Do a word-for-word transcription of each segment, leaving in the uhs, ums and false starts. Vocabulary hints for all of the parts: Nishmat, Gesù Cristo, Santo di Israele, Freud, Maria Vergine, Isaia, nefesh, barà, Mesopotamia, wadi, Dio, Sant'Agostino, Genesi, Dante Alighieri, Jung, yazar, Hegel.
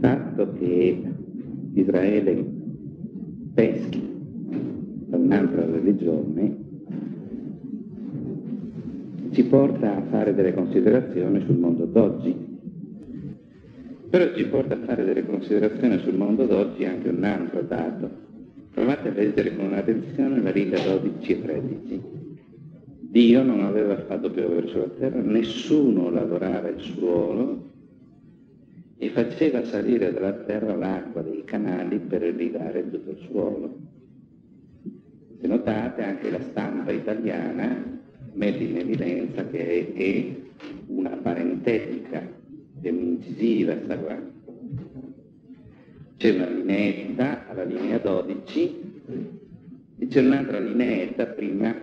fatto che Israele peschi da un'altra religione ci porta a fare delle considerazioni sul mondo d'oggi. Però ci porta a fare delle considerazioni sul mondo d'oggi anche un altro dato. Provate a leggere con attenzione la riga dodici e tredici. Dio non aveva fatto piovere sulla terra, nessuno lavorava il suolo e faceva salire dalla terra l'acqua dei canali per irrigare tutto il suolo. Se notate, anche la stampa italiana mette in evidenza che è, è una parentetica incisiva sta qua. C'è una lineetta alla linea dodici e c'è un'altra lineetta prima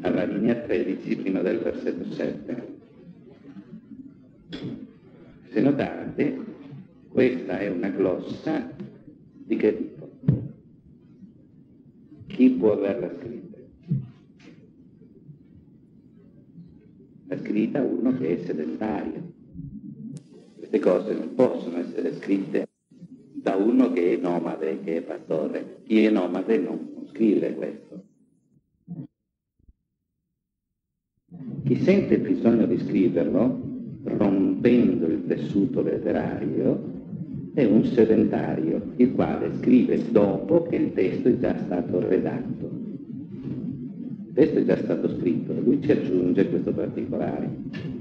alla linea tredici, prima del versetto sette. Se notate, questa è una glossa di che tipo? Chi può averla scritta? La scritta uno che è sedentario. Queste cose non possono essere scritte da uno che è nomade, che è pastore. Chi è nomade non, non scrive questo. Chi sente il bisogno di scriverlo, rompendo il tessuto letterario, è un sedentario, il quale scrive dopo che il testo è già stato redatto. Il testo è già stato scritto e lui ci aggiunge questo particolare.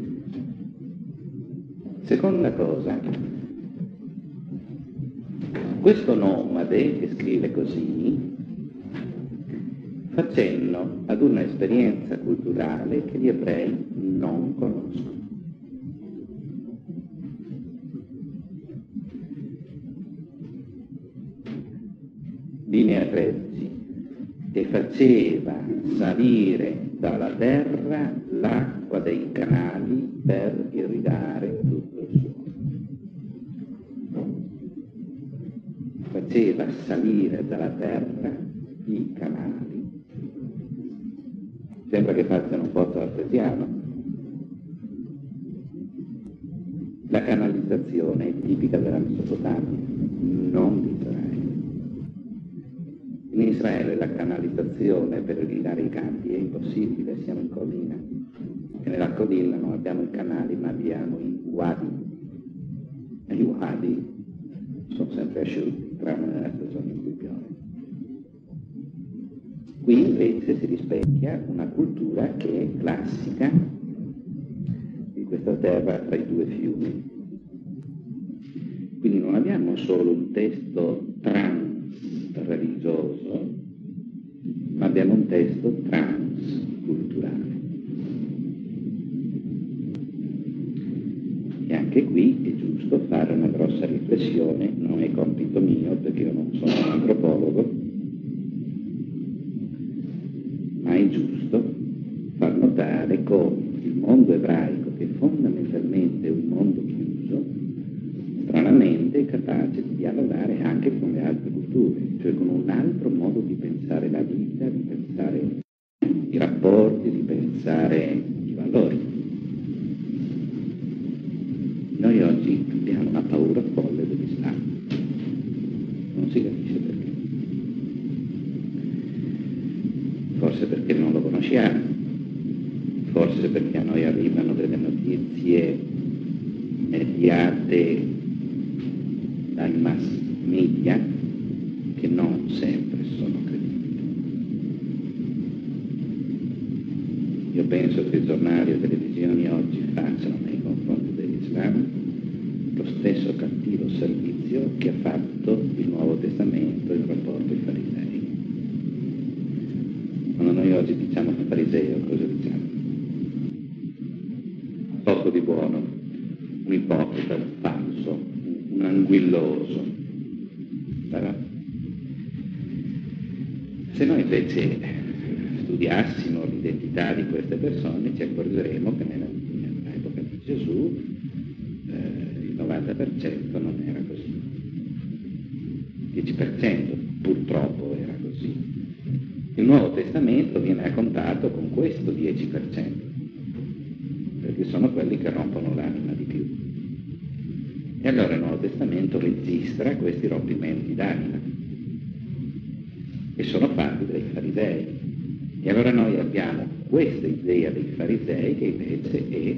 Seconda cosa, questo nomade che scrive così fa cenno ad un'esperienza culturale che gli ebrei non conoscono. Linea tredici, e faceva salire dalla terra l'acqua dei canali per irrigare tutto il suolo. Faceva salire dalla terra i canali. Sembra che facciano un pozzo artesiano. La canalizzazione è tipica della Mesopotamia, non di Israele. In Israele la canalizzazione per irrigare i campi è impossibile, siamo in collina. E nella collina non abbiamo i canali, ma abbiamo i wadi. E i wadi sono sempre asciutti, tranne nella stagione in cui piove. Qui invece si rispecchia una cultura che è classica di questa terra tra i due fiumi. Quindi non abbiamo solo un testo trans religioso, ma abbiamo un testo transculturale. E anche qui è giusto fare una grossa riflessione, non è compito mio perché io non sono un antropologo, ma è giusto far notare come il mondo ebraico, che è fondamentalmente un mondo chiuso, stranamente è capace di dialogare anche con le altre culture, cioè con un altro modo di pensare la vita, di pensare i rapporti, di pensare i valori. Noi oggi abbiamo una paura folle dell'Islam, non si capisce perché. Forse perché non lo conosciamo, forse perché a noi arrivano delle notizie mediate dai mass media, che non sempre sono credibili. Io penso che i giornali e le televisioni oggi facciano nei confronti dell'Islam lo stesso cattivo servizio che ha fatto il Nuovo Testamento in rapporto ai farisei. Quando noi oggi diciamo che fariseo, cosa diciamo? Poco di buono, un ipocrita, un falso, un anguilloso. Sarà? Se noi invece studiassimo l'identità di queste persone, ci accorgeremo che nell'epoca di Gesù eh, il novanta per cento non era così, il dieci per cento purtroppo era così. Il Nuovo Testamento viene raccontato con questo dieci per cento, perché sono quelli che rompono l'anima di più. E allora il Nuovo Testamento registra questi rompimenti d'anima e sono fatti dai farisei. E allora noi abbiamo questa idea dei farisei che invece è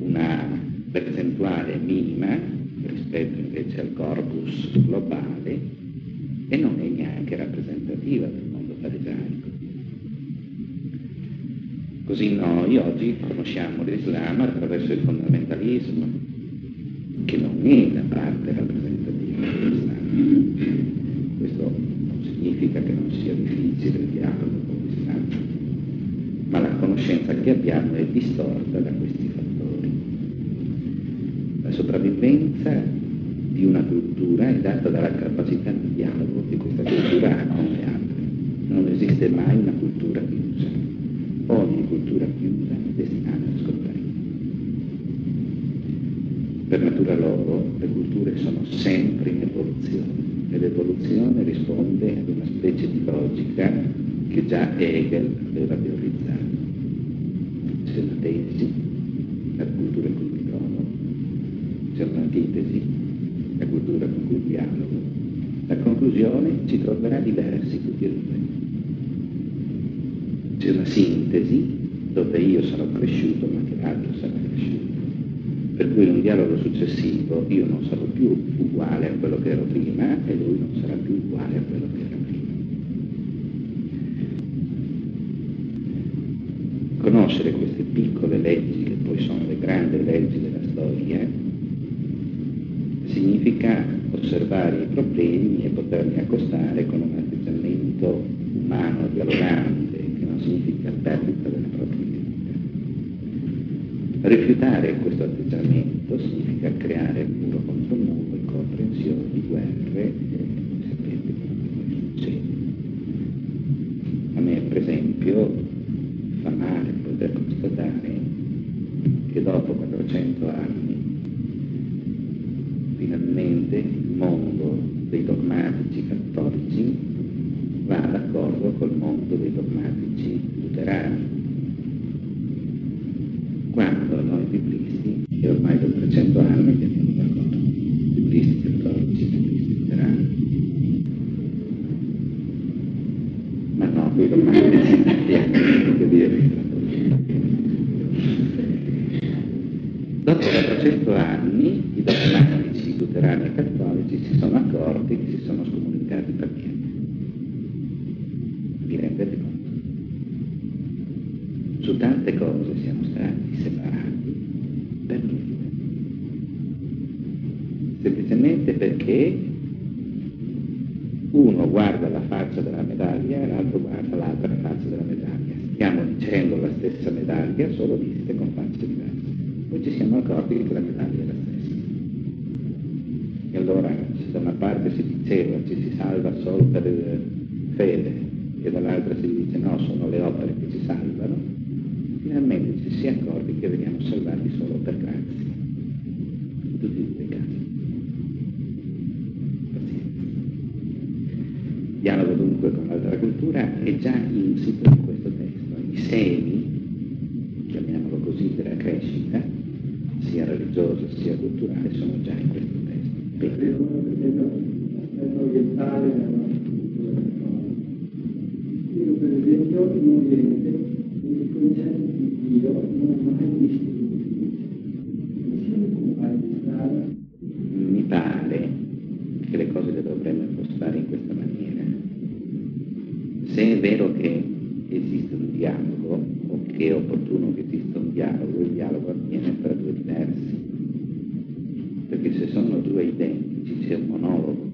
una percentuale minima rispetto invece al corpus globale e non è neanche rappresentativa del mondo farisaico. Così noi oggi conosciamo l'Islam attraverso il fondamentalismo, che non è la parte rappresentativa dell'Islam. Questo non significa che non sia difficile il dialogo con l'Islam, ma la conoscenza che abbiamo è distorta da questi fattori. La sopravvivenza di una cultura è data dalla capacità di dialogo che questa cultura ha con le altre. Non esiste mai una cultura chiusa. Ogni cultura chiusa è destinata a scomparire. Per natura loro le culture sono sempre in evoluzione e l'evoluzione risponde ad una specie di logica che già Hegel aveva teorizzato. C'è una tesi, la cultura con cui dialogo, c'è un'antitesi, la cultura con cui dialogo. La conclusione ci troverà diversi tutti e due. C'è una sintesi dove io sarò cresciuto ma che l'altro sarà cresciuto. Per cui in un dialogo successivo io non sarò più uguale a quello che ero prima e lui non sarà più uguale a quello che era prima. Conoscere queste piccole leggi, che poi sono le grandi leggi della storia, significa osservare i problemi e poterli accostare con un atteggiamento umano dialogante, che non significa perdita della propria vita. Rifiutare questo atteggiamento significa creare muro contro muro, incomprensioni, guerre, e sapete cosa succede. A me, per esempio, fa male poter constatare che dopo quattrocento anni finalmente il mondo dei dogmatici cattolici va d'accordo col mondo dei dogmatici luterani. Quando noi biblisti, e ormai da trecento anni che abbiamo d'accordo, biblisti cattolici, biblisti luterani, ma no, qui ormai che dire dopo trecento anni i dogmatici luterani e cattolici si sono accorti che si sono scomunicati per niente. Vi rendete conto? Su tante cose siamo stati separati per niente, semplicemente perché uno guarda la faccia della medaglia e l'altro guarda l'altra faccia della medaglia. Stiamo dicendo la stessa medaglia, solo viste con facce diverse. Poi ci siamo accorti che la medaglia è la stessa. E allora, se da una parte si diceva ci si salva solo per fede e dall'altra si dice no, sono le opere che ci salvano, finalmente ci si è accorti che veniamo salvati solo per grazia, in tutti i due i casi. Pazienza. Il dialogo dunque con l'altra cultura è già insito in questo testo. I semi, chiamiamolo così, della crescita, sia religiosa sia culturale, sono già in questo testo. Perché uno deve aspetto orientale nella cultura. Io per esempio in Oriente il concetto di Dio non è mai distinto, non siamo compagni di strada. Mi pare che le cose le dovremmo impostare in questa maniera. Se è vero che esiste un dialogo, o che è opportuno che esista un dialogo, il dialogo avviene tra due diversi, perché se sono due identici c'è un monologo.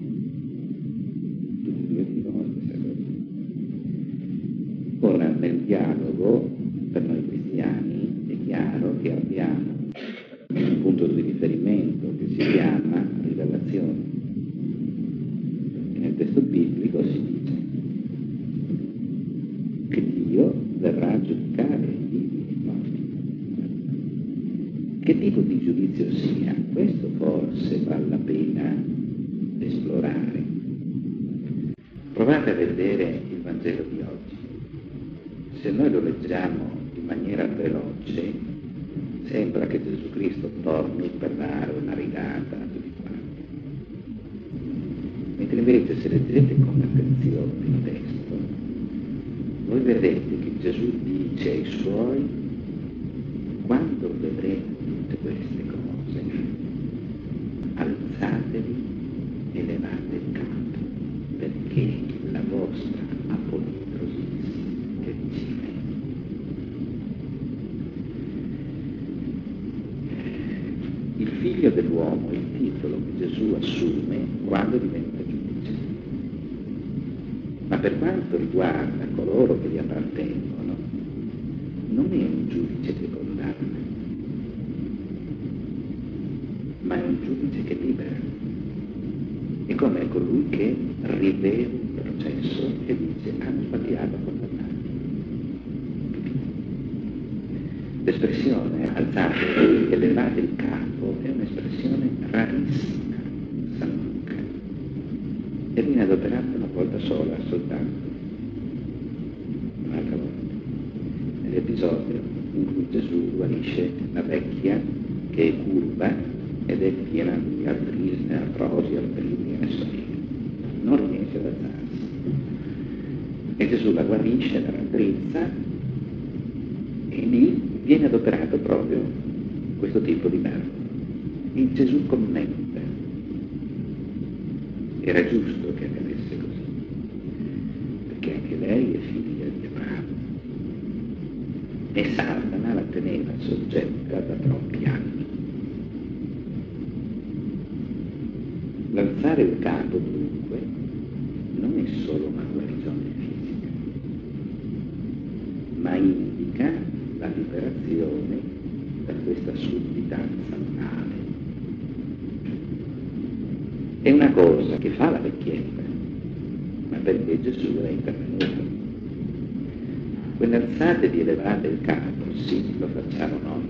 Ora, nel dialogo, per noi cristiani, è chiaro che abbiamo un punto di riferimento che si chiama rivelazione. E nel testo biblico si dice che Dio verrà a giudicare i morti. Che tipo di giudizio sia? Questo forse vale la pena esplorare. Provate a vedere il Vangelo di oggi. Se noi lo leggiamo in maniera veloce, sembra che Gesù Cristo torni per dare una ridata invece, se leggete con attenzione il testo, voi vedrete che Gesù dice ai suoi: quando vedrete tutte queste cose, alzatevi e levate il capo, perché la vostra aponitrosis è vicina. Il figlio dell'uomo è il titolo che Gesù assume quando diventa giudice. Ma per quanto riguarda coloro che vi appartengono, non è un giudice che condanna, ma è un giudice che libera. E come è colui che rivede il processo e dice: hanno sbagliato a condannarti. L'espressione alzate e levate il capo è un'espressione rarissima, sanuca, e viene adoperata una volta sola soltanto, un'altra volta, nell'episodio in cui Gesù guarisce la vecchia che è curva ed è piena di artrisi, artrosi, artrini, e ne so io, non riesce ad alzarsi, e Gesù la guarisce, la raddrizza, e lì viene adoperato proprio questo tipo di verbo. E Gesù commenta: era giusto che avvenisse così, perché anche lei è figlia di Abramo, e Satana la teneva soggetta da troppi anni. L'alzare il capo, dunque, non è solo una guarigione fisica, ma indica la liberazione da questa sudditanza male. È una cosa che fa la vecchietta, ma perché Gesù è intervenuto. Quell'alzatevi e levate il capo, sì, lo facciamo noi,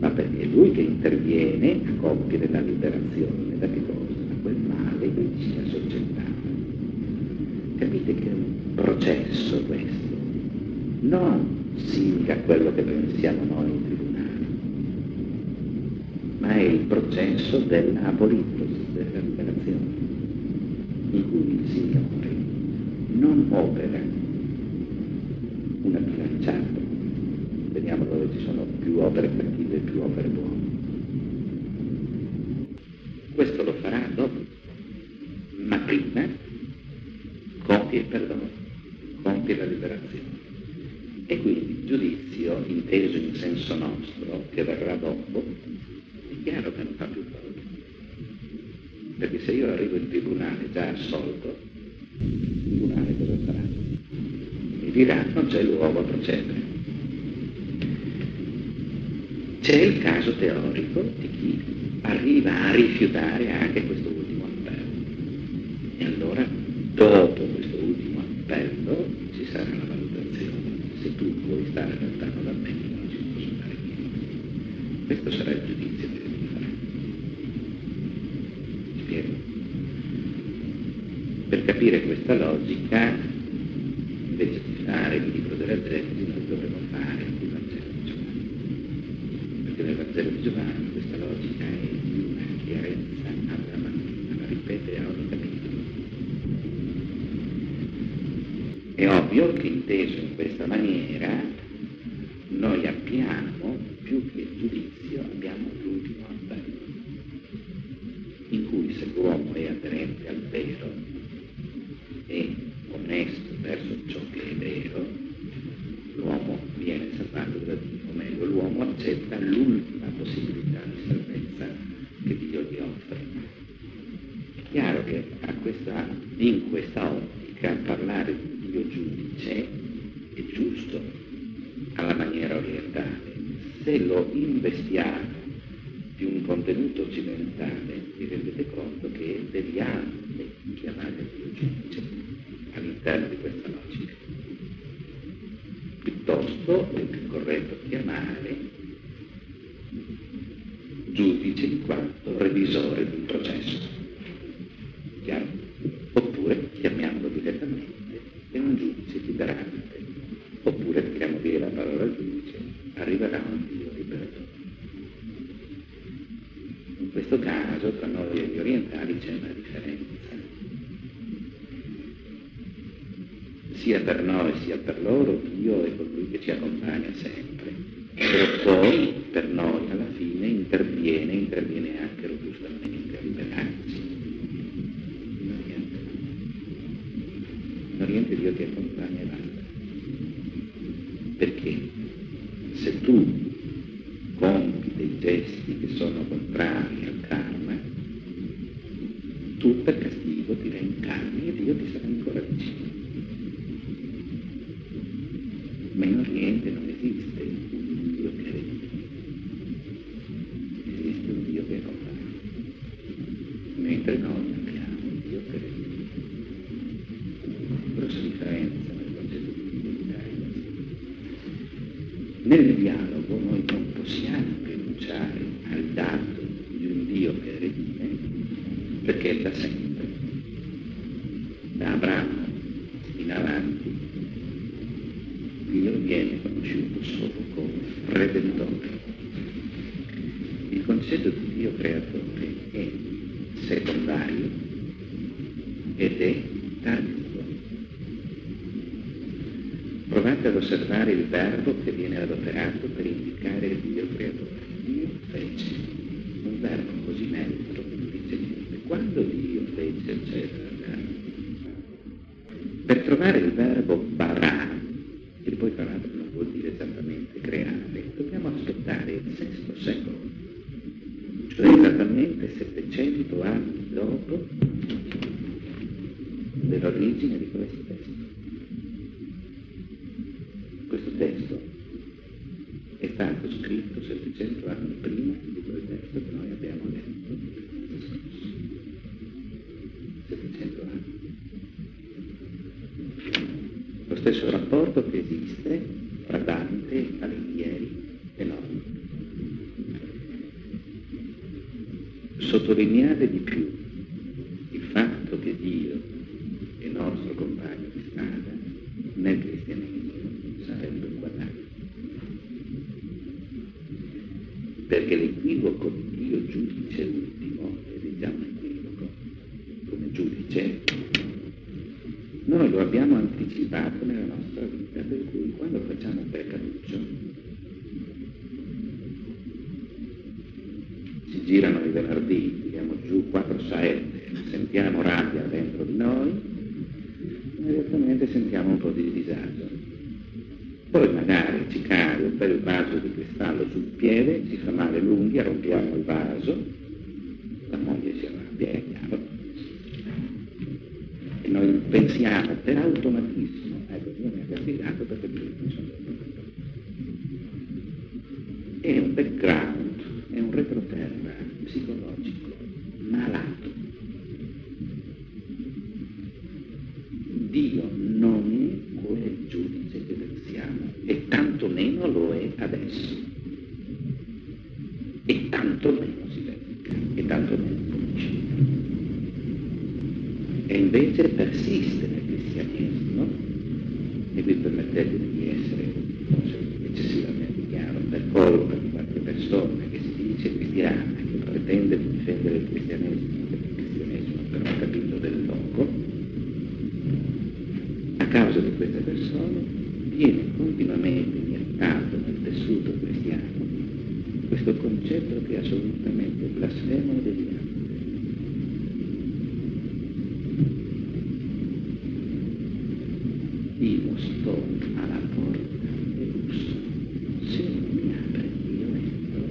ma perché è lui che interviene a compiere la liberazione da che cosa? Da quel male che ci ha soggettato. Capite che è un processo questo, non simile a quello che pensiamo noi in tribunale, ma è il processo dell'apolitrosi, della liberazione, in cui il Signore non opera una bilanciata. Vediamo dove ci sono più opere cattive e più opere buone. Questo lo farà dopo, ma prima compie il perdono, compie la liberazione. E quindi il giudizio, inteso in senso nostro, che verrà dopo, è chiaro che non fa più paura. Perché se io arrivo in tribunale già assolto, il tribunale cosa farà? Mi dirà: non c'è l'uomo a procedere. C'è il caso teorico di chi arriva a rifiutare anche questo ultimo appello. E allora, dopo questo ultimo appello, ci sarà la valutazione. Se tu vuoi stare lontano da me, non ci posso fare niente. Questo sarà il giudizio che devi fare. Spiego. Per capire questa logica, invece di fare il libro della Genesi, noi dovremmo fare il Vangelo di Giovanni. Perché nel Vangelo di Giovanni questa logica è di una chiarezza adamantine, la ripete a ogni capitolo. È ovvio che, inteso in questa maniera, noi abbiamo, più che il giudizio, abbiamo l'ultimo appello, in cui se l'uomo è aderente al vero, è onesto verso ciò che è vero, l'uomo viene salvato da Dio, o meglio, l'uomo accetta l'ultima possibilità di salvezza che Dio gli offre. È chiaro che a questa, in questa ottica parlare di Dio giudice è giusto alla maniera orientale. Se lo investiamo di un contenuto occidentale, vi rendete conto che deviamo chiamare Dio giudice all'interno di questa logica. Piuttosto è più corretto chiamare giudice in quanto revisore di un processo. Chiaro? Oppure chiamiamolo direttamente: è un giudice liberante. Oppure, mettiamo via la parola giudice, arriverà un Dio liberatore. questo caso tra noi e gli orientali c'è una differenza, sia per noi sia per loro. Dio è colui che ci accompagna sempre, e poi per noi alla fine interviene interviene anche robustamente a liberarci. In Oriente Dio ti accompagna e basta, perché se tu compi dei gesti che sono contrari al karma, tu per castigo ti reincarni e Dio ti sarà ancora vicino. Ma in Oriente non esiste un Dio che rende, esiste un Dio che compare, mentre noi abbiamo un Dio che rende. Grossa differenza nel concetto di divinità. Nel dialogo noi non possiamo rinunciare al dato di un Dio che redime, perché da sempre, da Abramo in avanti, Dio viene conosciuto solo come Redentore. Il concetto di Dio creatore è secondario ed è tardivo. Provate ad osservare il verbo che viene adoperato per indicare il Dio creatore. Dio fece, un verbo così neutro che non dice niente. Quando Dio fece, eccetera, per trovare il verbo barà, che poi tra l'altro non vuol dire esattamente creare, dobbiamo aspettare il sesto secolo, cioè esattamente settecento anni dopo dell'origine di questo testo. Questo testo è stato scritto settecento anni prima di quel testo che noi abbiamo letto l'anno scorso. settecento anni. Lo stesso rapporto che esiste tra Dante, Alighieri e noi. Sottolineate di più il fatto che Dio è nostro compagno di strada nel cristianesimo. Sarebbe un guadagno, perché l'equivoco di Dio giudice ultimo è già un equivoco come giudice. Noi lo abbiamo anticipato nella nostra vita, per cui quando facciamo un peccatuccio si girano i venerdì, tiriamo giù quattro sette, sentiamo rabbia dentro di noi, immediatamente sentiamo un po' di disagio. Poi magari ci cade un bel vaso di cristallo sul piede, ci fa male l'unghia, rompiamo il vaso, la moglie si arrabbia, è chiaro. E noi pensiamo per automatismo, ecco, Dio mi ha castigato perché Dio non sono d'accordo. È un background, è un retroterra psicologico, malato. Dio non è quel giudice che pensiamo, e tantomeno lo è adesso, e tantomeno si verifica, e tantomeno comincia. E invece persiste nel cristianesimo, e vi permettetemi di essere eccessivamente chiaro, per colpa di qualche persona che si dice cristiana, che pretende di difendere il cristianesimo, perché il cristianesimo però ha capito del poco. A causa di queste persone viene continuamente iniettato nel tessuto cristiano questo concetto che è assolutamente blasfemo e deviante. Io sto alla porta del lusso, se mi apre io entro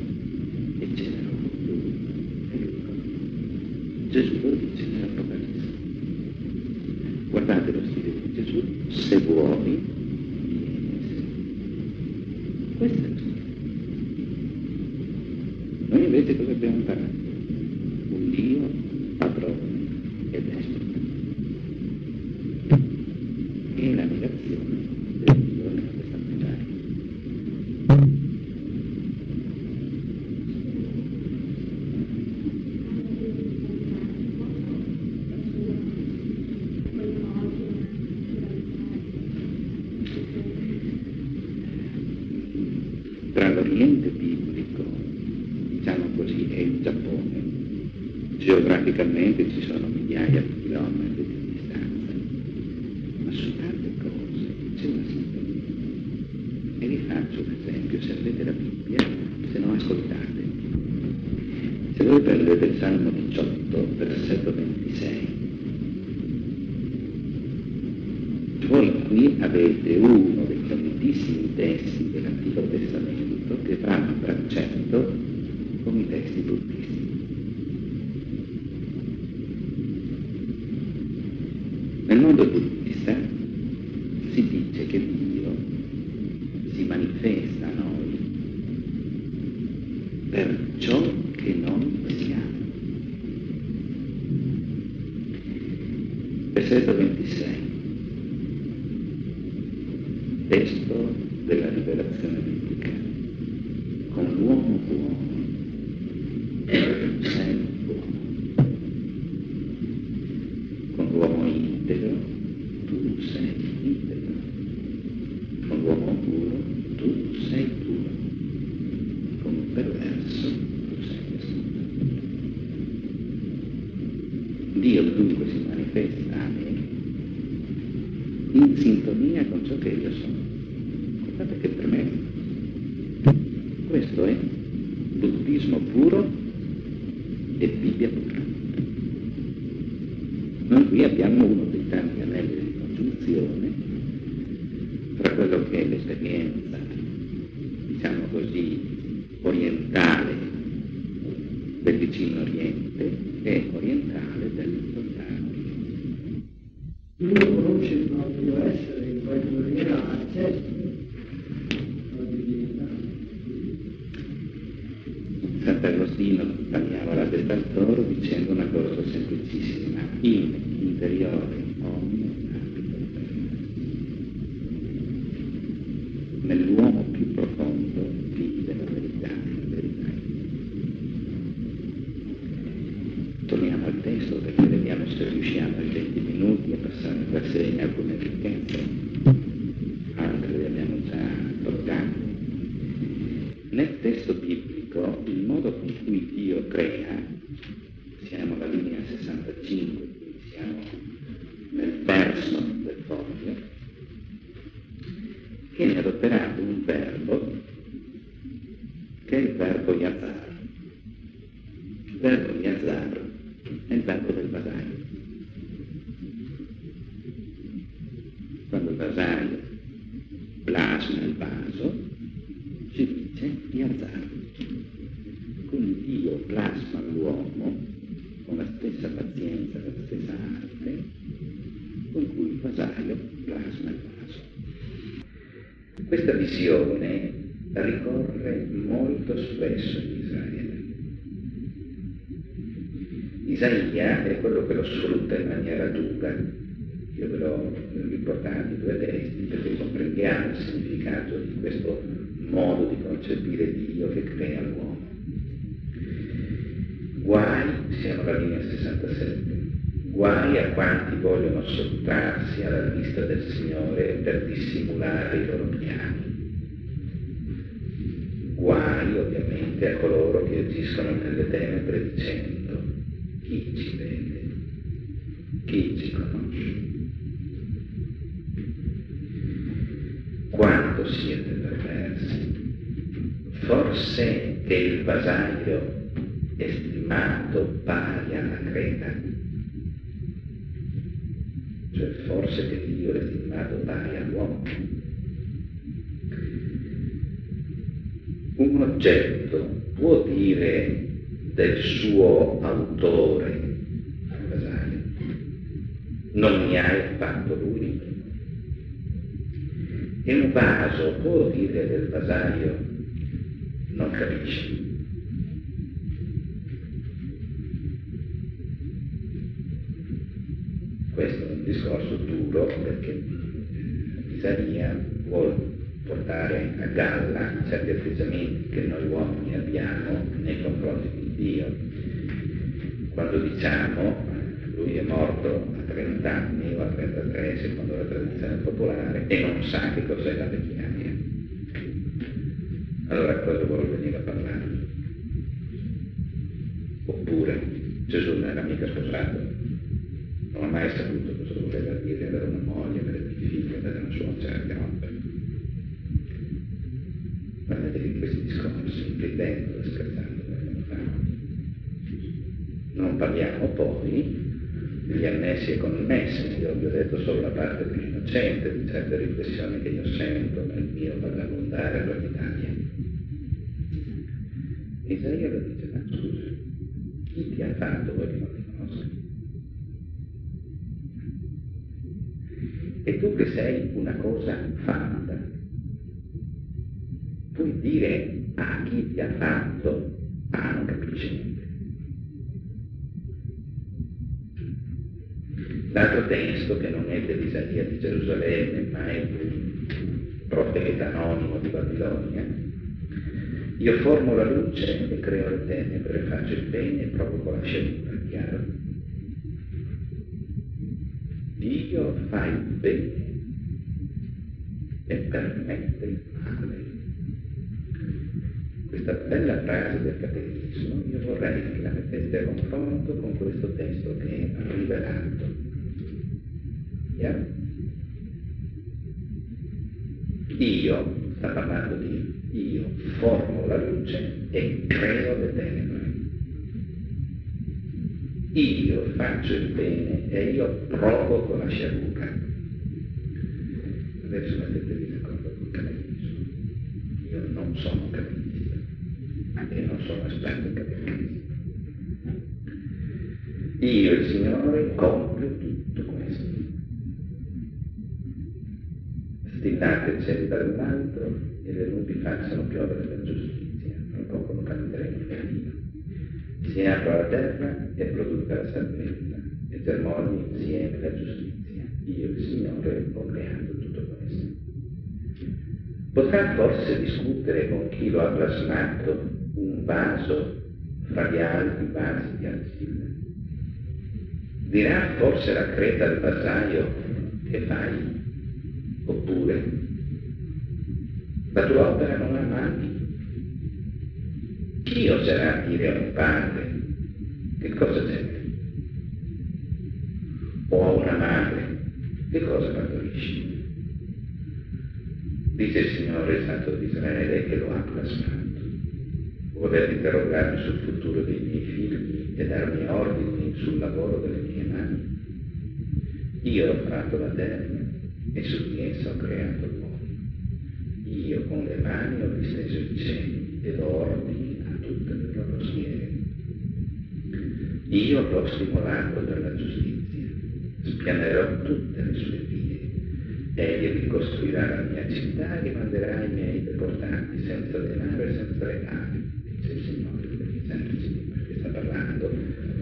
e cenerò con lui e lui con me. Gesù lo dice nell'Apocalisse. Guardate lo stile di Gesù, se vuoi, questo è lo stile. Noi invece cosa abbiamo imparato? Un Dio padrone e destro. E la negazione del Dio nella testa mentale. Tra l'Oriente biblico, diciamo così, e il Giappone geograficamente ci sono migliaia di chilometri di distanza, ma su tante cose c'è una sintonia. E vi faccio un esempio, se avete la Bibbia, se no ascoltate. Se voi prendete il Salmo diciotto, versetto ventisei, voi qui avete uno dei famosissimi testi dell'Antico Testamento che fanno braccetto con i testi buddhisti. Nel mondo buddhista si dice che Dio si manifesta a noi per ciò che non siamo. Versetto ventisei, testo della rivelazione biblica. Con l'uomo buono sei buono, con l'uomo integro tu sei integro, con l'uomo puro tu sei puro, con il perverso tu sei nessuno. Dio dunque si manifesta a me in sintonia con ciò che io sono. Guardate che tremendo. Questo è buddismo puro e Bibbia pura. Noi qui abbiamo uno dei tanti anelli di congiunzione tra quello che è l'esperienza, diciamo così, orientale del vicino Oriente e orientale del lontano. Lui conosce il proprio essere, in qualche maniera ha accesso alla divinità. Sant'Agostino tagliava la testa al toro dicendo una cosa semplicissima: in interiore ogni abito perfetto. Nell'uomo più profondo vive la verità, la verità. Torniamo al testo perché vediamo se riusciamo ai venti minuti a passare per sé alcune ricchezze, altre le abbiamo già toccate. Nel testo biblico il modo con cui Dio crea, siamo alla linea sessantacinque, quindi siamo nel verso del foglio, viene adoperato un verbo che è il verbo yazar. Il verbo yazar è il verbo del vasaio. Quando il vasaio plasma il vaso, si dice di alzare. Quindi Dio plasma l'uomo con la stessa pazienza, la stessa arte con cui il vasaio plasma il vaso. Questa visione ricorre molto spesso in Israele. Isaia è quello che lo sfrutta in maniera dura. Io ve l'ho riportato i due testi perché comprendiamo il significato di questo modo di concepire Dio che crea l'uomo. Guai, siamo alla linea sessantasette, guai a quanti vogliono sottrarsi alla vista del Signore per dissimulare i loro piani. Guai ovviamente a coloro che agiscono nelle tenebre dicendo: chi ci vede? Chi ci conosce? Quanto siete perversi? Forse che il vasaio è stimato pari alla creta. Cioè forse che Dio è stimato pari all'uomo. Un oggetto può dire del suo autore, vasaio, non mi hai fatto lui. E un vaso può dire del vasaio: non capisci. Questo è un discorso duro perché Isaia vuole portare a galla certi atteggiamenti che noi uomini abbiamo nei confronti di Dio. Quando diciamo lui è morto a trenta anni o a trentatré, secondo la tradizione popolare, e non sa che cos'è la vecchiaia, allora cosa vuol venire a parlare? Oppure Gesù non era mica sposato, non ha mai saputo cosa voleva dire avere una moglie, avere dei figli, avere una suocera, no? Ma vedete questi discorsi, ridendo, scherzando, non parliamo poi degli annessi e connessi. Io vi ho detto solo la parte più innocente di certe riflessioni che io sento nel mio parlamentare all'Italia. Isaia lo dice, ma scusa, chi ti ha fatto voi che non ti conosci? E tu che sei una cosa fatta, puoi dire a chi ti ha fatto, ah, non capisci niente. L'altro testo, che non è dell'Isaia di Gerusalemme, ma è del profeta anonimo di Babilonia, io formo la luce e creo le tenebre, faccio il bene e provoco la scelta, chiaro? Dio fa il bene e permette il male. Questa bella frase del catechismo io vorrei che la metteste a confronto con questo testo che è rivelato. Yeah. Io, sta parlando di io, formo la luce e creo le tenebre. Io faccio il bene e io provoco la sciagura. Adesso mettetevi d'accordo con il catechismo. Io non sono catechista e non sono esperto catechista. Io, il Signore, compio tutto questo. Stillate il cielo dall'alto e le nubi facciano piovere la giustizia, non poco lo canteremo Dio. Si apra la terra e produca la salvezza, e germogli insieme la giustizia. Io, il Signore, ho creato tutto questo. Potrà forse discutere con chi lo ha plasmato un vaso fra gli altri vasi di argilla? Dirà forse la creta al vasaio che fai? Oppure, la tua opera non ha mani? Chi oserà dire a un padre che cosa c'è? O a una madre che cosa partorisci? Dice il Signore, il Santo di Israele, che lo ha plasmato. Voler interrogarmi sul futuro dei miei figli e darmi ordini sul lavoro delle mie mani? Io ho fatto la terra e su di essa ho creato l'uomo. Io con le mani ho disteso i cieli e do ordini a tutte le loro schiere. Io l'ho stimolato per la giustizia, spianerò tutte le sue vie. Egli ricostruirà la mia città e rimanderà i miei deportati senza denaro e senza regali, dice il Signore, perché sta parlando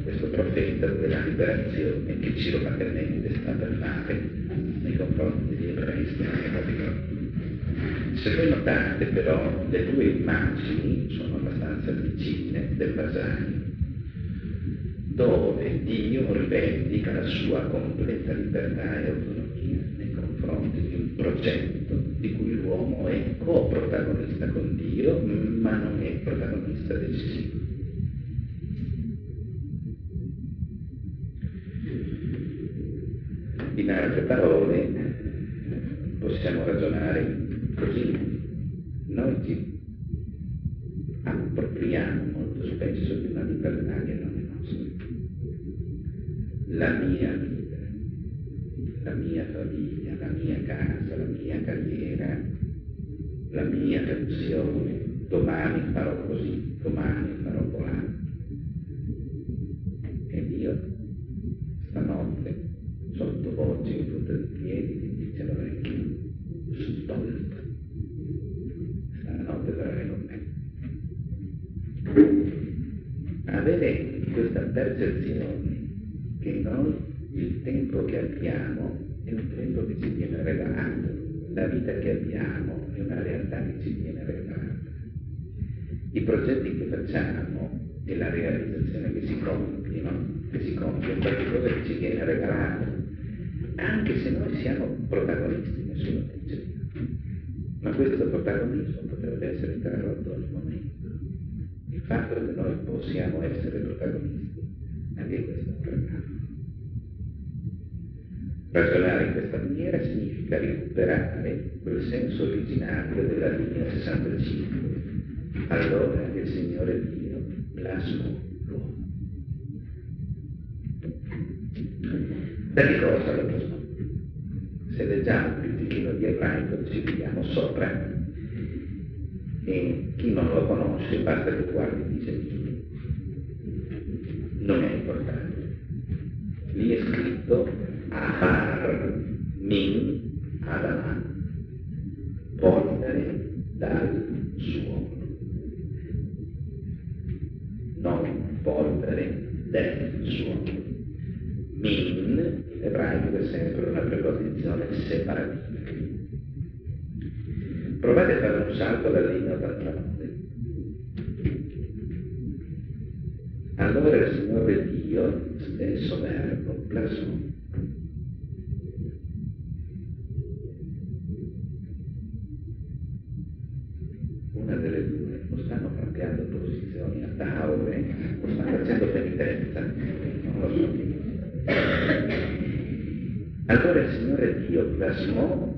questo profeta della liberazione che ciropatermente sta per fare nei confronti degli ebrei. Se voi notate però, le due immagini sono abbastanza vicine del vasaio, dove Dio rivendica la sua completa libertà e autonomia nei confronti di un progetto di cui l'uomo è coprotagonista con Dio, ma non è protagonista decisivo. In altre parole, possiamo ragionare così. Noi ci appropriamo molto spesso di una libertà che non è nostra. La mia vita, la mia famiglia, la mia casa, la mia carriera, la mia pensione. Domani farò così, domani farò colà. E Dio, stanotte, sottovoce, in punta di piedi, che dice all'orecchio, stolta, stanotte verrai con me. Avere questa percezione che noi il tempo che abbiamo è un tempo che ci viene regalato, la vita che abbiamo è una realtà che ci viene regalata, i progetti che facciamo e la realizzazione che si compie, no? Che si compie è qualcosa che ci viene regalato. Anche se noi siamo protagonisti, nessuno dice, ma questo protagonismo potrebbe essere tradotto al momento. Il fatto che noi possiamo essere protagonisti è Ragionare in questa maniera significa recuperare quel senso originario della linea sessantacinque. Allora il Signore Dio plasmò l'uomo. Da che cosa lo plasmò? Se leggiamo il Libro di Ebraico ci vediamo sopra, e chi non lo conosce basta che guardi dice lì. Non è importante. Lì è scritto Afar min Adama, portare dal suolo, non portare del suolo. Min in ebraico è sempre una preposizione separativa. Provate a fare un salto dalla linea d'altronde. Allora il Signore Dio, stesso verbo, plasmò. Una delle due, o stanno cambiando posizioni a taure, o stanno facendo penitenza, non lo so. Allora il Signore Dio plasmò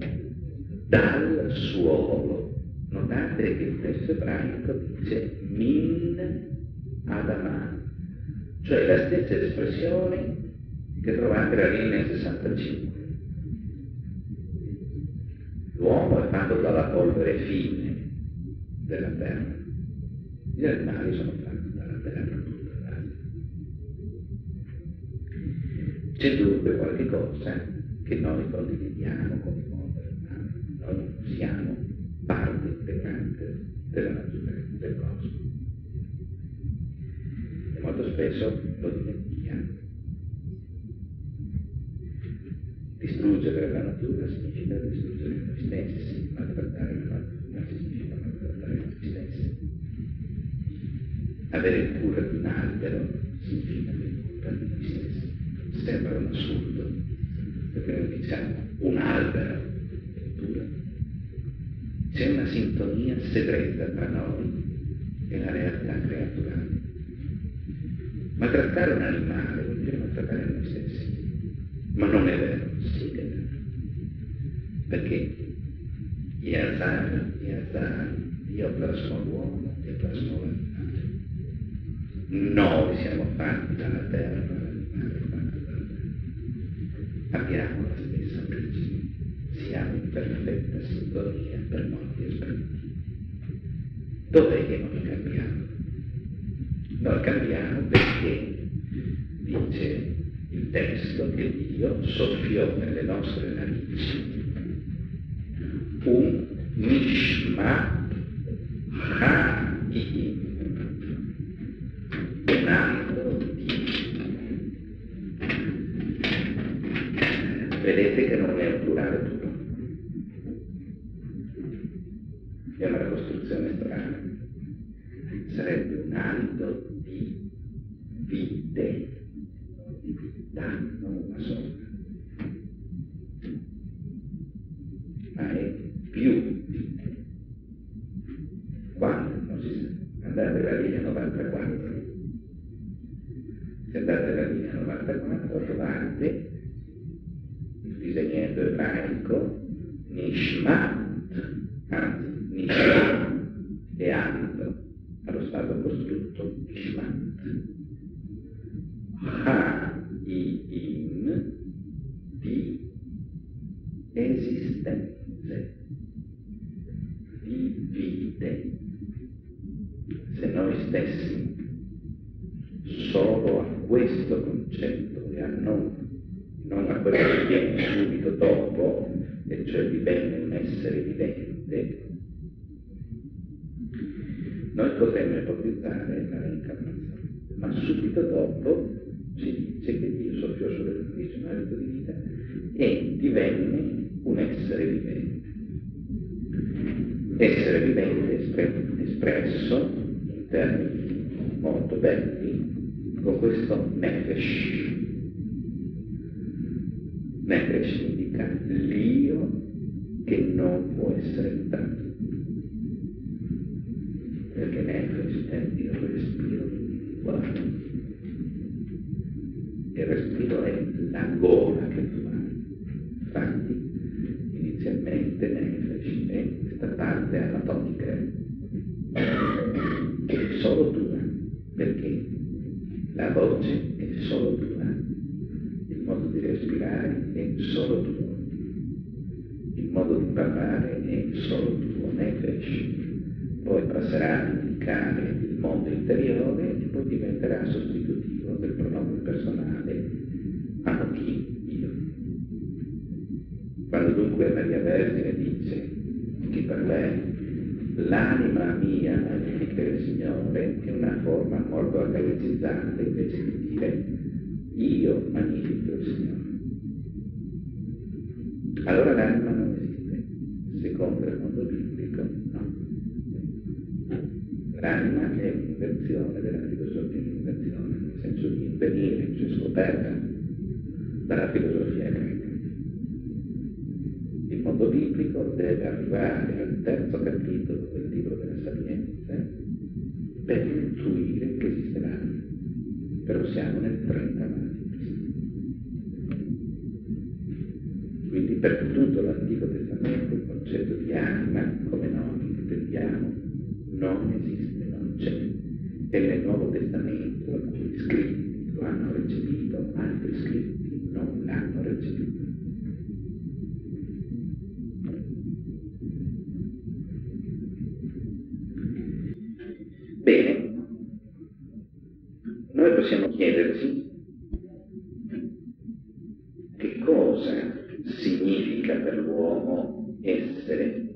dal suolo. Notate che il testo ebraico dice min Adama, cioè la stessa espressione che trovate nella linea sessantacinque. L'uomo è fatto dalla polvere fine della terra, gli animali sono fatti dalla terra. C'è dunque qualche cosa che noi condividiamo con il mondo animale, noi siamo parte integrante della natura, del cosmo, e molto spesso lo dimentichiamo. Distruggere la natura significa distruggere noi stessi, maltrattare la natura significa maltrattare noi stessi. Avere cura di un albero significa avere cura di noi stessi. Sembra un assurdo, perché noi diciamo un albero è cura. C'è una sintonia segreta tra noi e la realtà creaturale. Maltrattare un animale vuol dire maltrattare noi stessi. Ma non è vero, sì che è vero, perché gli azzari, gli azzari, io plasmo l'uomo e plasmo l'animale. Noi siamo fatti dalla terra, l'animale è fatto dalla terra. Abbiamo la stessa origine, siamo in perfetta sintonia per molti aspetti. Dov'è che noi cambiamo? Noi cambiamo perché dice il testo che Dio soffiò nelle nostre narici un mishma hai, un atto di. Vedete che non è un plurale puro, è una costruzione strana. Sarebbe un atto di vite, non una sola, ma è più. Quando non si sa, andate alla linea novantaquattro. Se andate alla linea novantaquattro trovate il disegnetto ebraico Nishmat, anzi Nishmat e Anto, allo stato costrutto Nishmat. Ha in di esistenze, di vite. Se noi stessi solo a questo concetto e a non, non a quello che viene subito dopo, e cioè divenne un essere vivente, noi potremmo ipotizzare la reincarnazione, ma subito dopo si dice che Dio soffiò sulle narici un atto di vita e divenne un essere vivente. Essere vivente espresso in termini molto belli con questo nefesh. Nefesh indica l'io che non può essere mutato, perché nefesh è il respiro individuale. Il respiro è la gola che tu hai, La voce è solo tua, il modo di respirare è solo tuo, il modo di parlare è solo tuo, nefesh. Poi passerà a indicare il mondo interiore e poi diventerà sostitutivo del pronome personale anochi, io. Quando dunque Maria Vergine dice che per lei l'anima mia magnifica del Signore è una forma molto organizzante invece di dire io magnifico il Signore. Allora l'anima non esiste, secondo il mondo biblico, no. L'anima è un'inversione della filosofia, un'inversione nel senso di invenire, cioè scoperta dalla filosofia greca. Il mondo biblico deve arrivare al terzo capitolo del libro della Sapienza per intuire che esiste l'anima, però siamo nel trenta avanti. Quindi per tutto l'Antico Testamento il concetto di anima, come noi intendiamo, non esiste, non c'è. E nel Nuovo Testamento alcuni scritti lo hanno recepito, altri scritti non l'hanno recepito. Bene, noi possiamo chiederci che cosa significa per l'uomo essere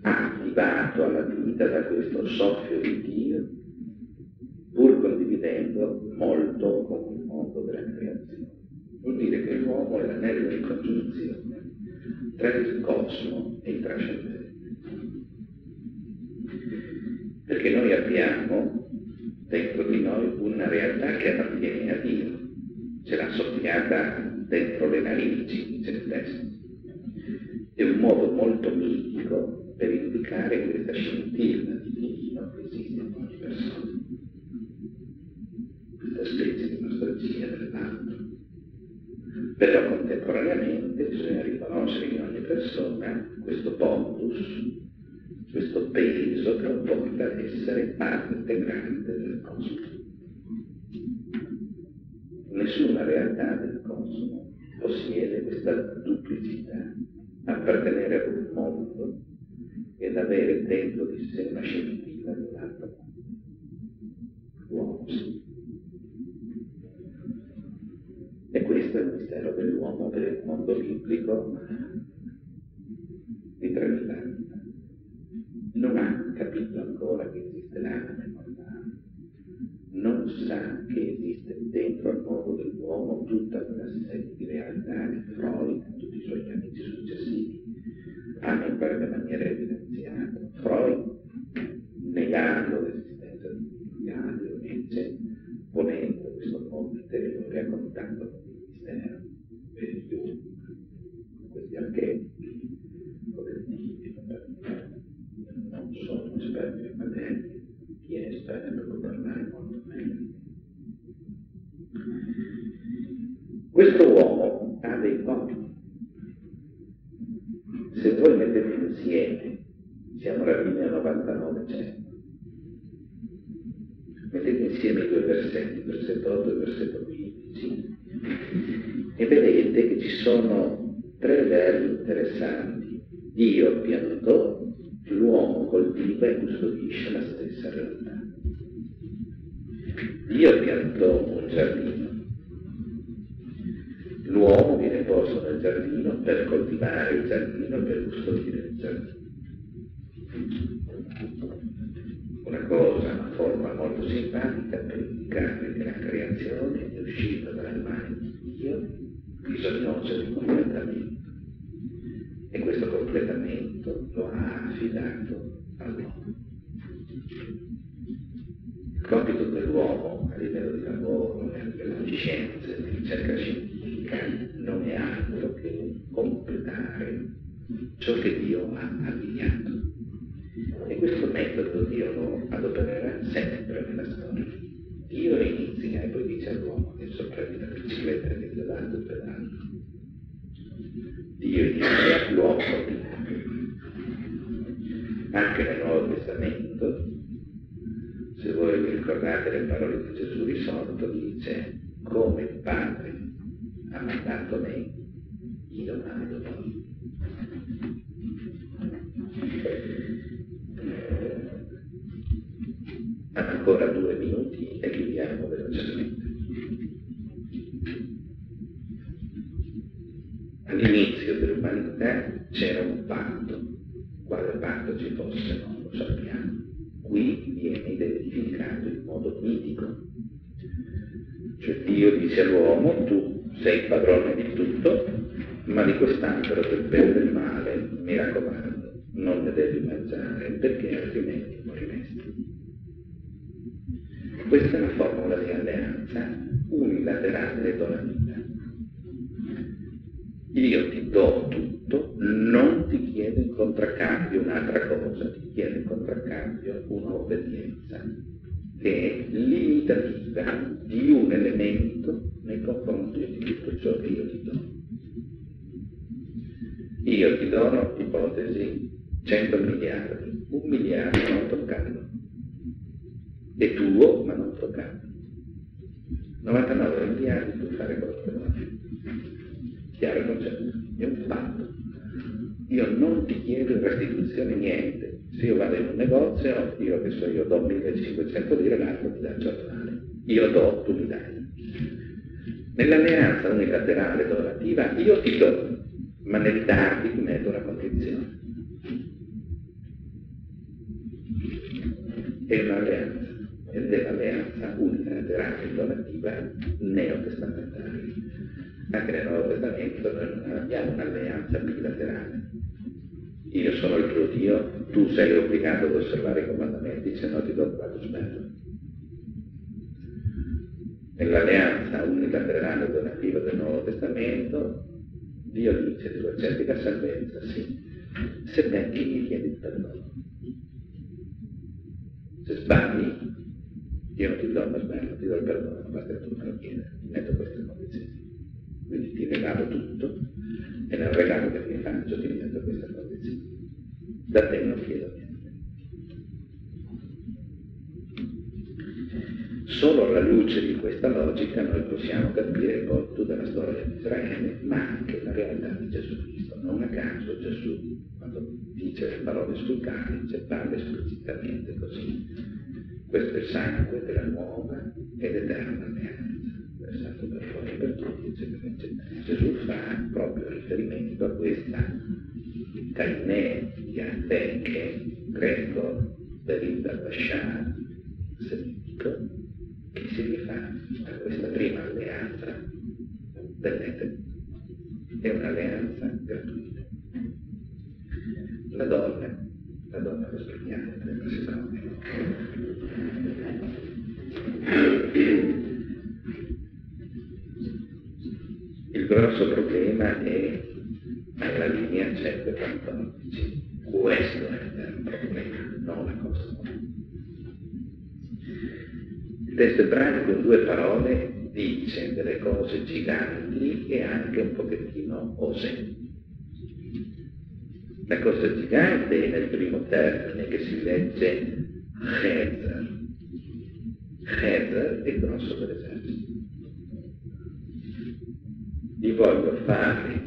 attivato alla vita da questo soffio di Dio, pur condividendo molto con il mondo della creazione. Vuol dire che l'uomo è l'anello di congiunzione tra il cosmo e il trascendente. Perché noi abbiamo dentro di noi una realtà che appartiene a Dio, ce l'ha soffiata dentro le narici, c'è il testo. È un modo molto mitico per indicare questa scintilla di divino che esiste in ogni persona, questa specie di nostalgia dell'altro. Però contemporaneamente bisogna riconoscere in ogni persona questo bonus, questo peso che lo porta ad essere parte integrante del cosmo. Nessuna realtà del cosmo possiede questa duplicità, appartenere ad un mondo ed avere dentro di sé una scintilla di un altro mondo. L'uomo sì. E questo è il mistero dell'uomo del mondo biblico di tremila anni. Non ha capito ancora che esiste l'anima immortale, non sa che esiste dentro al mondo dell'uomo tutta una serie di realtà di Freud e tutti i suoi amici successivi hanno in qualche maniera evidenziato. Freud, negando l'esistenza di Dio, invece ponendo questo mondo interiore a contatto con il mistero, per Jung, questi archetipi, collettivi, non sono esperto in materia, chi è esperto può parlare molto meglio. Questo uomo ha dei compiti. Se voi mettete insieme, siamo alla linea novantanove cento, mettete insieme i due versetti, il versetto otto e il versetto quindici, e vedete che ci sono tre verbi interessanti. Dio piantò, l'uomo coltiva e custodisce la stessa realtà. Dio piantò un giardino. L'uomo viene posto nel giardino per coltivare il giardino, per custodire il giardino. Una cosa, una forma molto simpatica per indicare che la creazione è uscita dalle mani di Dio, bisognosa di completamento. E questo completamento lo ha affidato all'uomo. Il compito dell'uomo a livello di lavoro, a livello di scienze, di ricerca scientifica, non è altro che completare ciò che Dio ha avviato. E questo metodo Dio lo adopererà sempre nella storia. Dio inizia e poi dice all'uomo: adesso prendi la bicicletta che ti ho dato per l'altro. Dio inizia, l'uomo continua. Anche nel Nuovo Testamento, se ricordate le parole di Gesù risorto, dice: come il Padre ha mandato me, io mando voi. Ancora due minuti e chiudiamo velocemente. All'inizio dell'umanità c'era un patto. Quale patto ci fosse non lo sappiamo. Qui viene identificato in modo mitico. Cioè Dio dice all'uomo: tu sei il padrone di tutto, ma di quest'albero del bene del male, mi raccomando, non ne devi mangiare, perché altrimenti moriresti. Questa è una formula di alleanza unilaterale della vita. Io ti do tutto, non ti chiedo in contraccambio un'altra cosa, ti chiedo in contraccambio un'obbedienza che è limitativa di un elemento nei confronti di tutto ciò che io ti do. Io ti dono, ipotesi, cento miliardi, un miliardo non toccarlo. È tuo, ma non toccato. novantanove miliardi tu fare cosa per una vita. Chiaro il concetto? È un fatto. Io non ti chiedo in restituzione niente. Se io vado in un negozio, io che so, io do millecinquecento lire, l'altro mi dà già tale. Io do, tu mi dai. Nell'alleanza unilaterale donativa io ti do, ma nel darti ti metto una condizione. È un'alleanza. Ed è l'alleanza unilaterale donativa neotestamentale. Anche nel Nuovo Testamento noi non abbiamo un'alleanza bilaterale. Io sono il tuo Dio, tu sei obbligato ad osservare i comandamenti, se no ti do il quadro smerto. Nell'alleanza unilaterale donativa del Nuovo Testamento Dio dice: tu accetti la salvezza, sì, se metti mi chiedi perdono. Se sbagli, io non ti do una sberla, ti do il perdono, basta che tu me lo chieda, metto queste condizioni. Quindi ti regalo tutto e nel regalo che ti faccio ti metto queste condizioni. Da te non chiedo niente. Solo alla luce di questa logica noi possiamo capire il volto della storia di Israele, ma anche la realtà di Gesù Cristo. Non a caso Gesù, quando dice le parole sul calice, parla esplicitamente così: questo è il sangue della nuova ed eterna alleanza, versato per fuori per tutti, eccetera, eccetera. Gesù fa proprio riferimento a questa kainè di Ateche, greco, deriva da Shah, semitico, che si rifà a questa prima alleanza dell'eterno. È un'alleanza gratuita. La donna, la donna per sognare, perché si trova. Il grosso problema è alla linea centoquattordici. Questo è il problema, non la cosa. Il testo ebraico in due parole dice delle cose giganti e anche un pochettino osè. La cosa gigante è nel primo termine che si legge Hegel. Hegel è grosso dell'esercito. Gli voglio fare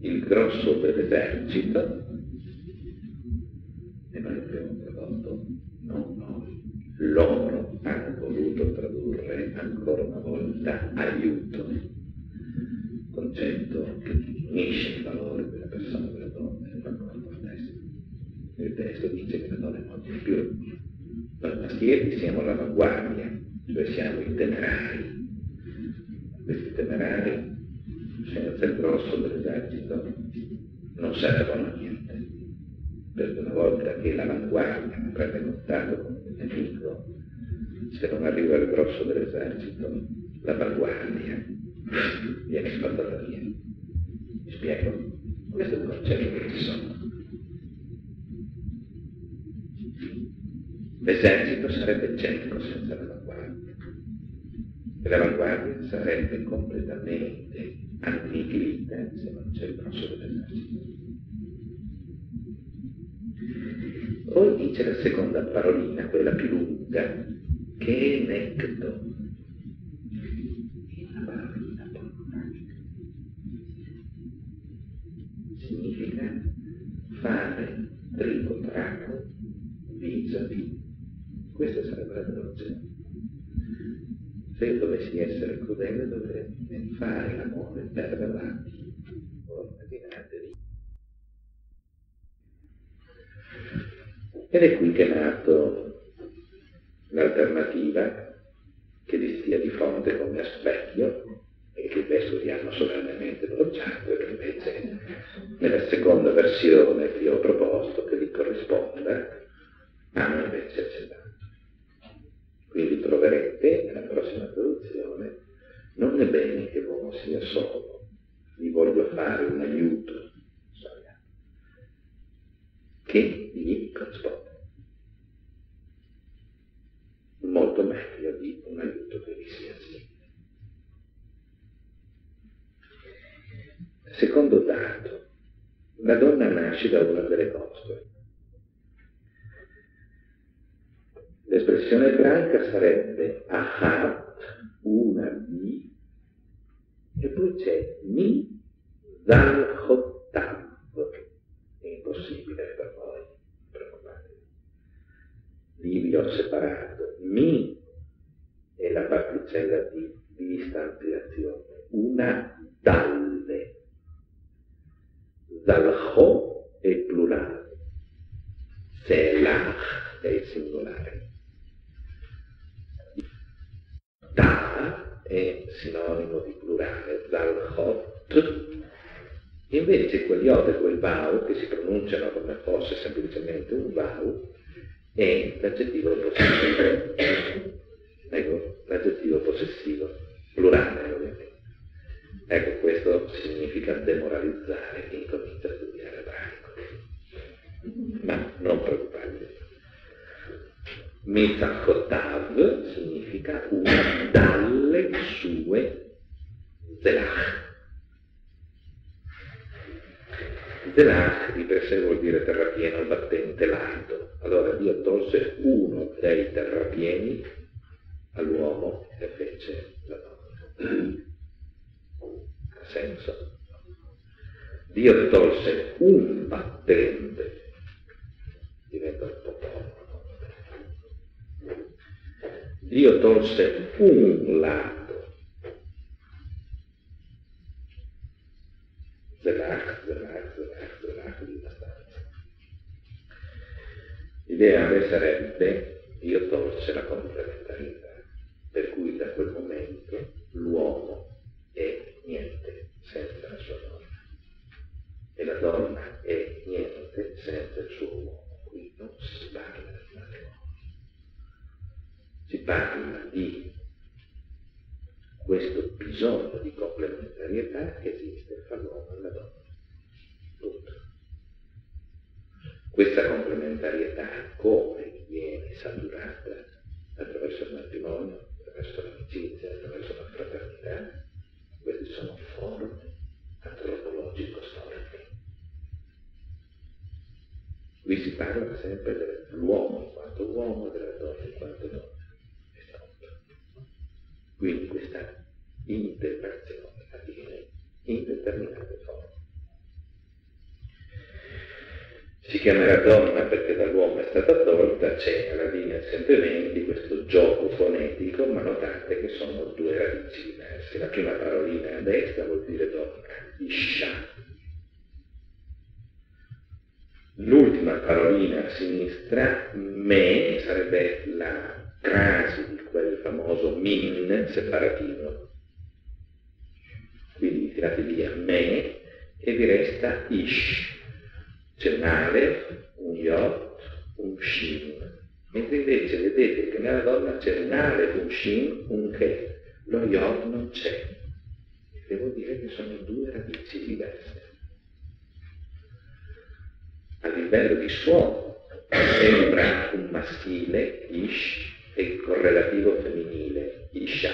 il grosso dell'esercito, e noi abbiamo tradotto, non noi, loro hanno voluto tradurre ancora una volta aiuto, concetto che diminuisce il valore della persona della donna in qualunque contesto. Il testo dice che la donna è molto più. Noi maschietti siamo l'avanguardia, cioè siamo i temerari. Questi temerari, senza il grosso dell'esercito, non servono a niente. Perché una volta che l'avanguardia non prende contatto con il nemico, se non arriva il grosso dell'esercito, l'avanguardia viene spazzata via. Mi spiego? Questo è il concetto che ci sono. L'esercito sarebbe cieco senza l'avanguardia, e l'avanguardia sarebbe completamente annichilita se non c'è il grosso dell'esercito. Poi dice la seconda parolina, quella più lunga, che eletto. Significa fare trigo traco visati. Questa sarebbe la traduzione. Se io dovessi essere crudele dovrei fare l'amore per davanti. Ed è qui che è nato l'alternativa che li stia di fronte come a specchio e che i vescovi hanno solennemente pronunciato e che invece nella seconda versione che ho proposto che vi corrisponda hanno invece accettato. Quindi troverete nella prossima traduzione non è bene che l'uomo sia solo, vi voglio fare un aiuto che gli corrisponde. Molto meglio di un aiuto che vi sia simile. Secondo dato, la donna nasce da una delle nostre. L'espressione franca sarebbe ahat, una di, e poi c'è mi dal chottav. È impossibile per voi, preoccupatevi. Di vi ho separato. Mi è la particella di, di istanziazione. Una dalle. Dalho è plurale. Selach è il singolare. Da è sinonimo di plurale, zalchot. Invece quel iod e quel vau, che si pronunciano come fosse semplicemente un vau, è l'aggettivo possessivo. Ecco, l'aggettivo possessivo, plurale ovviamente. Ecco, questo significa demoralizzare chi incomincia a studiare ebraico. Ma non preoccupatevi. Mitzachotav significa una dalle sue zelach. Zelach di per sé vuol dire terrapieno battente lardo. Allora Dio tolse uno dei terrapieni all'uomo e fece la donna. Ha senso? Dio tolse un battente, diventa un po' poco. Dio tolse un lato. Zelach, zelach, zelach, zelach di una stanza. L'ideale sarebbe Dio tolse la complementarietà, per cui da quel momento l'uomo è niente senza la sua donna e la donna è niente senza il suo uomo. Qui non si parla di matrimonio. Si parla di questo bisogno di complementarietà che esiste fra l'uomo e la donna. Tutto. Questa complementarietà come viene saturata? Attraverso il matrimonio, attraverso l'amicizia, attraverso la fraternità. Queste sono forme antropologico-storiche. Qui si parla sempre dell'uomo in quanto uomo e della donna in quanto donna. Quindi questa interpretazione avviene in determinate forme. Si chiamerà donna perché dall'uomo è stata tolta, c'è alla linea centoventi questo gioco fonetico, ma notate che sono due radici diverse. La prima parolina a destra vuol dire donna, isha. L'ultima parolina a sinistra, me, sarebbe la crasi di quel famoso min separativo. Quindi tirate via me e vi resta ish. C'è un alef, un yot, un shin. Mentre invece vedete che nella donna c'è un alef, un shin, un che. Lo yot non c'è. Devo dire che sono due radici diverse. A livello di suono sembra un maschile, ish, e il correlativo femminile, isha.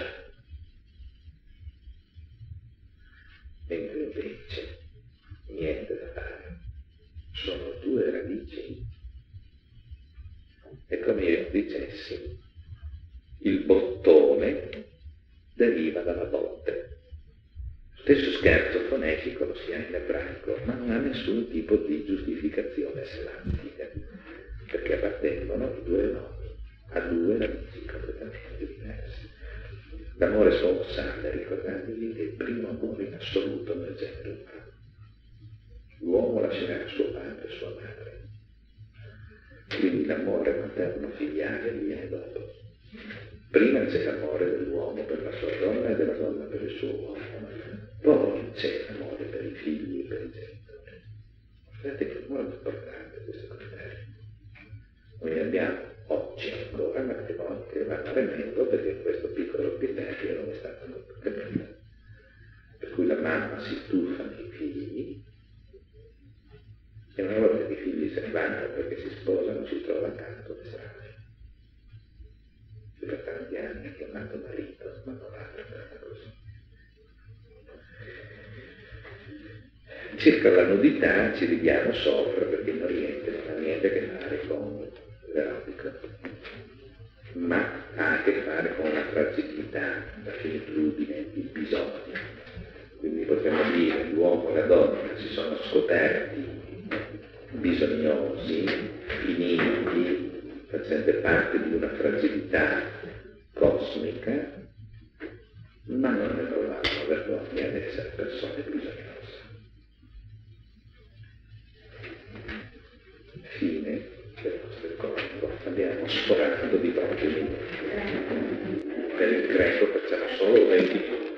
Mentre invece, niente da fare. Sono due radici. È come io dicessi, il bottone deriva dalla botte. Stesso scherzo fonetico lo si ha in ebraico, ma non ha nessun tipo di giustificazione semantica, perché appartengono i due nomi a due radici completamente diverse. L'amore sostanziale, ricordatevi, è il primo amore in assoluto nel genere umano. L'uomo lascerà suo padre e sua madre. Quindi l'amore materno-filiale viene dopo. Prima c'è l'amore dell'uomo per la sua donna e della donna per il suo uomo. Poi c'è l'amore per i figli e per i genitori. Guardate che è molto importante questo criterio. Noi abbiamo oggi ancora matrimoni che vanno a rimendo perché questo piccolo criterio non è stato capito. Per cui la mamma si tuffa nei figli e una volta che i figli si vanno perché si sposano si trova accanto l'esame. Per tanti anni è chiamato marito, ma non l'ha trattata così. Circa la nudità ci vediamo sopra perché in Oriente non ha niente a che fare con l'erotica, ma ha a che fare con la fragilità, la finitudine, il bisogno. Quindi potremmo dire l'uomo e la donna si sono scoperti bisognosi, finiti, facente parte di una fragilità cosmica, ma non ne trovavano vergogna ad essere persone bisognose. Fine del nostro incontro. Abbiamo sforato di venti minuti. Per il greco facciamo solo venti minuti.